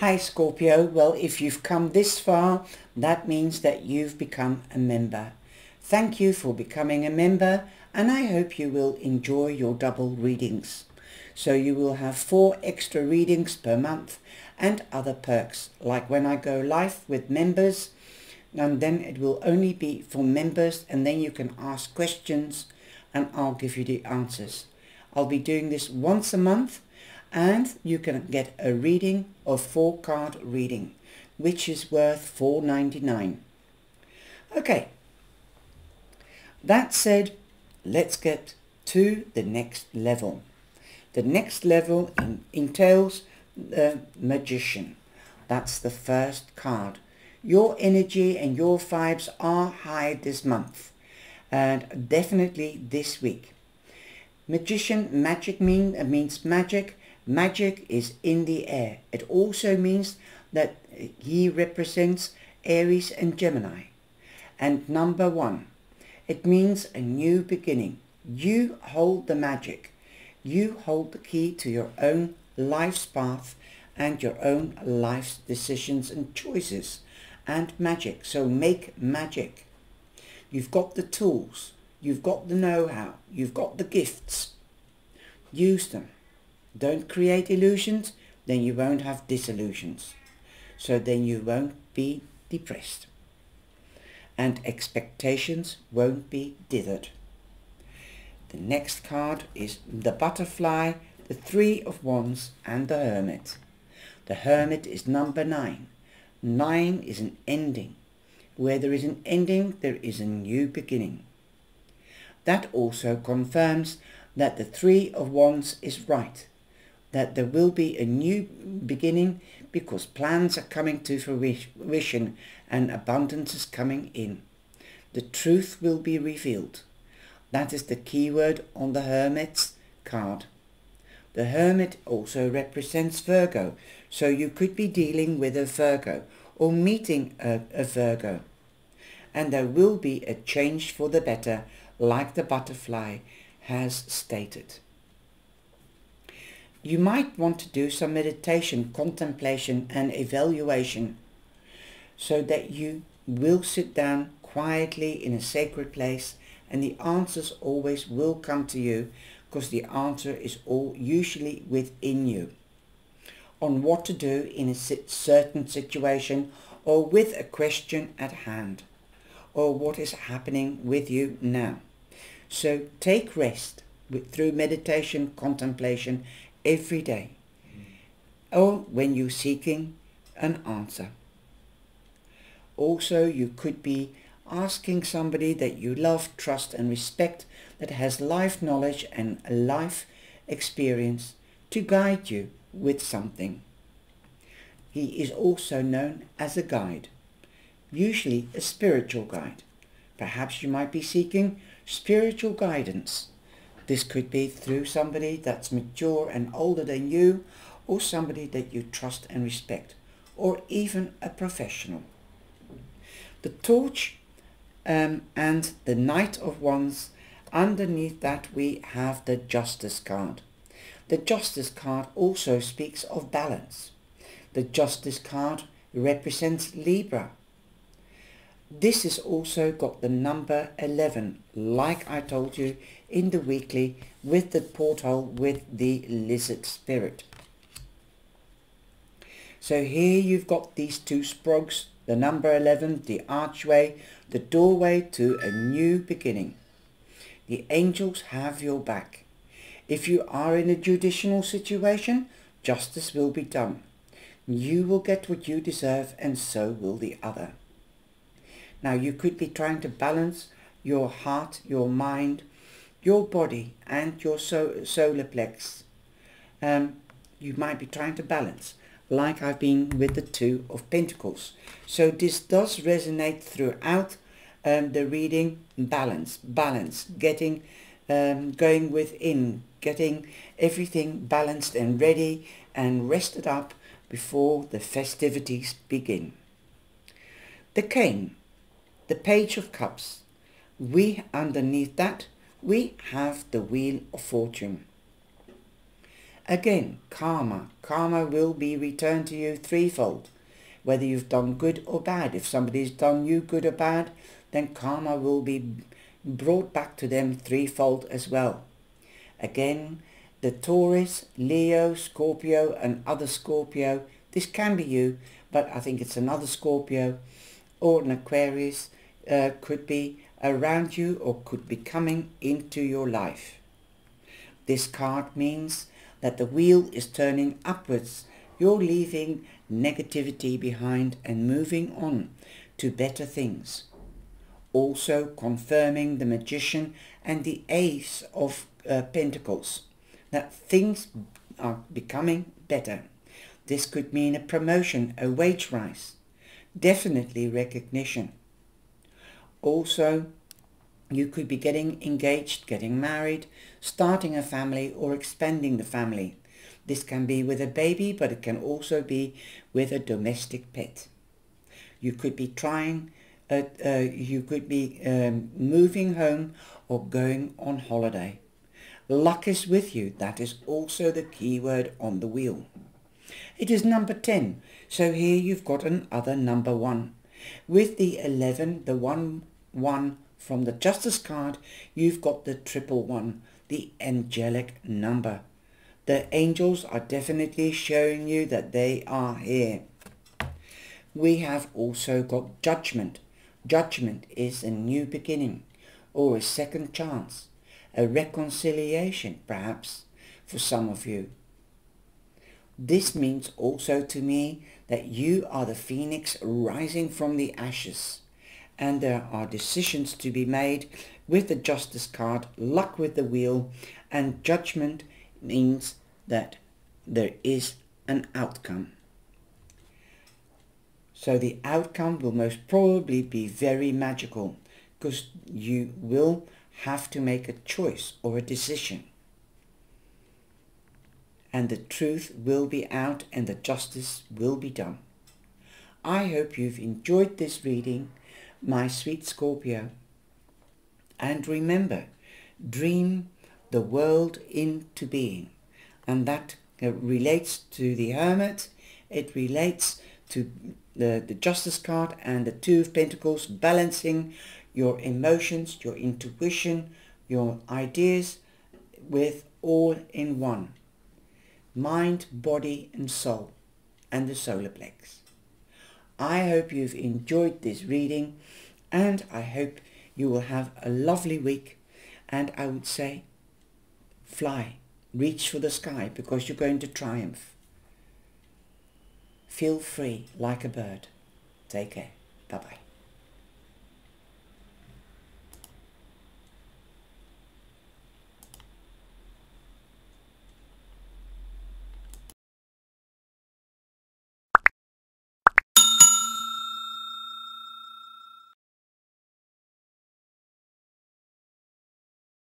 Hi Scorpio, well if you've come this far, that means that you've become a member. Thank you for becoming a member and I hope you will enjoy your double readings. So you will have 4 extra readings per month and other perks, like when I go live with members, and then it will only be for members, and then you can ask questions and I'll give you the answers. I'll be doing this once a month. And you can get a reading of 4 card reading, which is worth $4.99. Okay, that said, let's get to the next level. The next level entails the Magician. That's the first card. Your energy and your vibes are high this month and definitely this week. Magician, magic means magic. Magic is in the air. It also means that he represents Aries and Gemini. And number 1, it means a new beginning. You hold the magic. You hold the key to your own life's path and your own life's decisions and choices and magic. So make magic. You've got the tools. You've got the know-how. You've got the gifts. Use them. Don't create illusions, then you won't have disillusions. So then you won't be depressed. And expectations won't be dithered. The next card is the Butterfly, the 3 of Wands and the Hermit. The Hermit is number 9. 9 is an ending. Where there is an ending, there is a new beginning. That also confirms that the 3 of Wands is right. That there will be a new beginning because plans are coming to fruition and abundance is coming in. The truth will be revealed. That is the key word on the Hermit's card. The Hermit also represents Virgo, so you could be dealing with a Virgo or meeting a Virgo. And there will be a change for the better, like the Butterfly has stated. You might want to do some meditation, contemplation and evaluation so that you will sit down quietly in a sacred place and the answers always will come to you because the answer is all usually within you on what to do in a certain situation or with a question at hand or what is happening with you now. So take rest through meditation, contemplation, every day, or when you're seeking an answer. Also, you could be asking somebody that you love, trust and respect, that has life knowledge and life experience to guide you with something. He is also known as a guide, usually a spiritual guide. Perhaps you might be seeking spiritual guidance. This could be through somebody that's mature and older than you, or somebody that you trust and respect, or even a professional. The Torch and the Knight of Wands. Underneath that we have the Justice card. The Justice card also speaks of balance. The Justice card represents Libra. This has also got the number 11, like I told you in the weekly with the portal with the lizard spirit. So here you've got these 2 sprogs, the number 11, the archway, the doorway to a new beginning. The angels have your back. If you are in a judicial situation, justice will be done. You will get what you deserve and so will the other. Now you could be trying to balance your heart, your mind, your body and your solar plex. You might be trying to balance, like I've been with the 2 of Pentacles. So this does resonate throughout the reading. Balance, getting, going within, getting everything balanced and ready and rested up before the festivities begin. The Cane. The Page of Cups. Underneath that we have the Wheel of Fortune. Again, karma. Karma will be returned to you threefold. Whether you've done good or bad. If somebody's done you good or bad, then karma will be brought back to them threefold as well. Again, the Taurus, Leo, Scorpio and other Scorpio. This can be you, but I think it's another Scorpio or an Aquarius could be around you or could be coming into your life. This card means that the wheel is turning upwards. You're leaving negativity behind and moving on to better things. Also confirming the Magician and the Ace of Pentacles, that things are becoming better. This could mean a promotion, a wage rise, definitely recognition. Also, you could be getting engaged, getting married, starting a family or expanding the family. This can be with a baby, but it can also be with a domestic pet. You could be moving home or going on holiday. Luck is with you. That is also the key word on the wheel. It is number 10. So here you've got another number 1. With the 11, the 1, 1 from the Justice card, you've got the 111, the angelic number. The angels are definitely showing you that they are here. We have also got judgment. Judgment is a new beginning or a second chance, a reconciliation perhaps for some of you. This means also to me that you are the phoenix rising from the ashes, and there are decisions to be made with the Justice card, luck with the wheel, and judgment means that there is an outcome. So the outcome will most probably be very magical, because you will have to make a choice or a decision. And the truth will be out and the justice will be done. I hope you've enjoyed this reading, my sweet Scorpio. And remember, dream the world into being, and that relates to the Hermit, it relates to the Justice card and the Two of Pentacles, balancing your emotions, your intuition, your ideas with all in one, mind, body and soul, and the solar plexus. I hope you've enjoyed this reading, and I hope you will have a lovely week, and I would say fly, reach for the sky, because you're going to triumph. Feel free like a bird. Take care. Bye-bye.